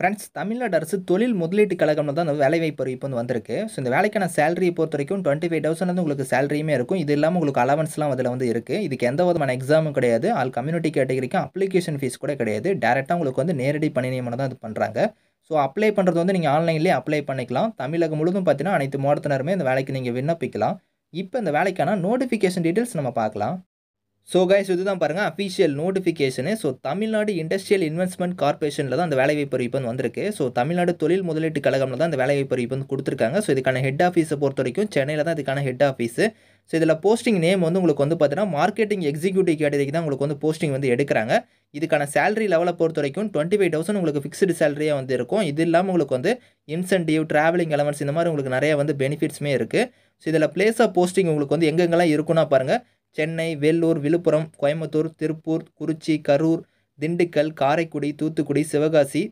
Friends Tamil Nadu அரசு தொழில் முதலீட்டு கழகம்ல தான் வேலைவாய்ப்பு அறிவிப்பு வந்து வந்திருக்கு சோ இந்த வேலைக்கான salary பொறுத்த வரைக்கும் 25000 வந்து உங்களுக்கு salaryமே இருக்கும் இது இல்லாம உங்களுக்கு அலவன்ஸ்லாம் அதல வந்து இருக்கு இதுக்கு எந்த விதமான எக்ஸாமும் கிடையாது ஆல் கம்யூனிட்டி கேட்டகரிக்கு அப்ளிகேஷன் ஃபீஸ் கூட கிடையாது டைரக்ட்டா உங்களுக்கு வந்து நேரடி பணி நியமனம் தான் இது பண்றாங்க சோ அப்ளை பண்றது வந்து நீங்க ஆன்லைன்லயே அப்ளை பண்ணிக்கலாம் தமிழகம் முழுதும் பாத்தினா அனைத்து மாவட்டத்தினருமே இந்த வேலைக்கு நீங்க விண்ணப்பிக்கலாம் இப்போ இந்த வேலைக்கான நோட்டிஃபிகேஷன் டீடைல்ஸ் நம்ம பார்க்கலாம் सो गाइस இதுதான் பாருங்க official notification so Tamil Nadu industrial investment corporation ला தான் அந்த வேலை வாய்ப்பு அறிவிப்பு வந்திருக்கு சோ தமிழ்நாடு தொழில் முதலீட்டு கழகம்ல தான் அந்த வேலை வாய்ப்பு அறிவிப்பு கொடுத்திருக்காங்க சோ இதுக்கான ஹெட் ஆபீஸ் பொறுத்தவரைக்கும் சென்னையில தான் இதுக்கான ஹெட் ஆபீஸ் சோ இதல போஸ்டிங் நேம் வந்து உங்களுக்கு வந்து பாத்தீங்கன்னா மார்க்கெட்டிங் எக்ஸிக்யூட்டிவ் கேட்டகரிக்கு தான் உங்களுக்கு வந்து போஸ்டிங் வந்து எடுக்கறாங்க இதுக்கான salary லெவல பொறுத்தவரைக்கும் 25000 உங்களுக்கு ஃபிக்ஸ்ட் salary வந்து இருக்கும் இது இல்லாம உங்களுக்கு வந்து இன்சென்டிவ் டிராவலிங் அலவன்ஸ் இந்த மாதிரி உங்களுக்கு நிறைய வந்து பெனிஃபிட்ஸ்மே இருக்கு சோ இதல பிளேஸ் ஆஃப் போஸ்டிங் உங்களுக்கு வந்து எங்கெங்கலாம் இருக்குனா பாருங்க चेन्नई वेल्लूर विलुपुरम कोयम्बत्तूर तिरुप्पूर कुरुच्ची करूर दिंडिकल कारेक्कुडी तूत्तुकुडी सिवगासी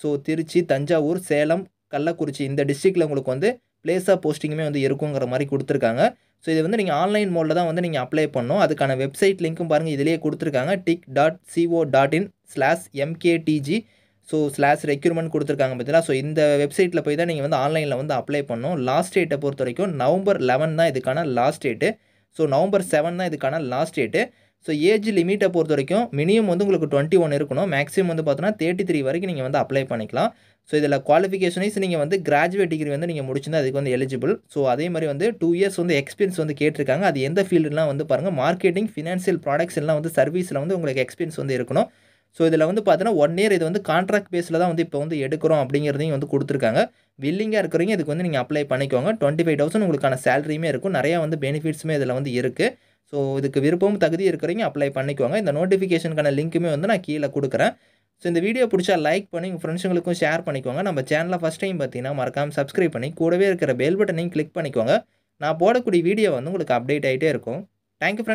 सो तिरुच्ची तंजावूर सेलम कल्लाकुरिच्ची इंद डिस्ट्रिक्टல உங்களுக்கு வந்து பிளேஸ் ஆஃப் போஸ்டிங்குமே வந்து இருக்குங்கற மாதிரி கொடுத்திருக்காங்க சோ இது வந்து நீங்க ஆன்லைன் மோட்ல தான் வந்து நீங்க அப்ளை பண்ணனும் அதுக்கான வெப்சைட் லிங்க்கும் பாருங்க இதுலயே கொடுத்திருக்காங்க tik.co.in/mktg /recruitment கொடுத்திருக்காங்க பார்த்தீங்களா சோ இந்த வெப்சைட்ல போய் தான் நீங்க வந்து ஆன்லைன்ல வந்து அப்ளை பண்ணனும் லாஸ்ட் டேட்ட பொறுத்த வரைக்கும் நவம்பர் 11 தான் இதுக்கான லாஸ்ட் டேட் सो नवंबर 7 தான் இதுக்கான last date so age limit பொறுத்த வரைக்கும் மினிமம் வந்து உங்களுக்கு 21 இருக்கணும் மேக்ஸिमम வந்து பார்த்தா 33 வரைக்கும் நீங்க வந்து அப்ளை பண்ணிக்கலாம் சோ இதல குவாலிஃபிகேஷன் ஐஸ் நீங்க வந்து கிராஜுவேட் டிகிரி வந்து நீங்க முடிச்சினா அதுக்கு வந்து எலிஜிபிள் சோ அதே மாதிரி வந்து 2 இயர்ஸ் வந்து எக்ஸ்பீரியன்ஸ் வந்து கேட்டிருக்காங்க அது எந்த ஃபீல்ட்னா வந்து பாருங்க மார்க்கெட்டிங் ஃபைனான்சியல் ப்ராடக்ட்ஸ் எல்லாம் வந்து சர்வீஸ்ல வந்து உங்களுக்கு எக்ஸ்பீரியன்ஸ் வந்து இருக்கணும் சோ இதல வந்து பார்த்தா 1 இயர் இது வந்து கான்ட்ராக்ட் பேஸ்ல தான் வந்து இப்போ வந்து எடுக்குறோம் அப்படிங்கறதையும் வந்து கொடுத்திருக்காங்க வில்லிங்கா இருக்கறீங்க இதுக்கு வந்து நீங்க அப்ளை பண்ணிக்கோங்க 25000 உங்களுக்கான சாலரியுமே இருக்கும் நிறைய வந்து பெனிஃபிட்ஸ்மே இதல வந்து இருக்கு சோ இதுக்கு விருப்பமும் தகுதி இருக்கறீங்க அப்ளை பண்ணிக்கோங்க இந்த நோட்டிஃபிகேஷன்கான லிங்க்குமே வந்து நான் கீழ கொடுக்கிறேன் சோ இந்த வீடியோ பிடிச்சா லைக் பண்ணி உங்க ஃப்ரெண்ட்ஸ்ங்களுக்கும் ஷேர் பண்ணிக்கோங்க நம்ம சேனலை ஃபர்ஸ்ட் டைம் பார்த்தீனா மறக்காம சப்ஸ்கிரைப் பண்ணி கூடவே இருக்கிற பெல் பட்டனையும் கிளிக் பண்ணிக்கோங்க நான் போடக்கூடிய வீடியோ வந்து உங்களுக்கு அப்டேட் ஆயிட்டே இருக்கும் थैंक यू।